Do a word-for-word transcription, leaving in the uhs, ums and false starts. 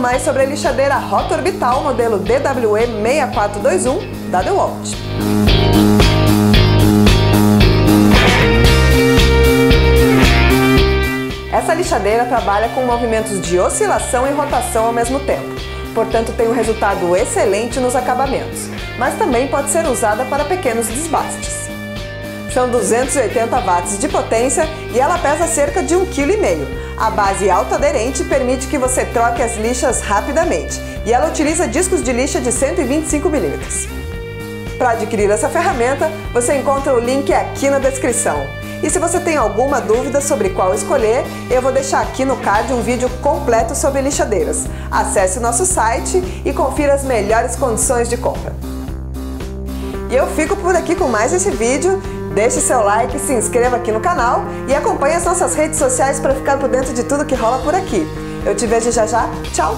pouquinho mais sobre a lixadeira rota orbital modelo D W E seis quatro dois um da DeWalt. Essa lixadeira trabalha com movimentos de oscilação e rotação ao mesmo tempo, portanto tem um resultado excelente nos acabamentos, mas também pode ser usada para pequenos desbastes. São duzentos e oitenta watts de potência e ela pesa cerca de um vírgula cinco quilos. A base autoaderente permite que você troque as lixas rapidamente e ela utiliza discos de lixa de cento e vinte e cinco milímetros. Para adquirir essa ferramenta, você encontra o link aqui na descrição. E se você tem alguma dúvida sobre qual escolher, eu vou deixar aqui no card um vídeo completo sobre lixadeiras. Acesse o nosso site e confira as melhores condições de compra. E eu fico por aqui com mais esse vídeo. Deixe seu like, se inscreva aqui no canal e acompanhe as nossas redes sociais para ficar por dentro de tudo que rola por aqui. Eu te vejo já já. Tchau!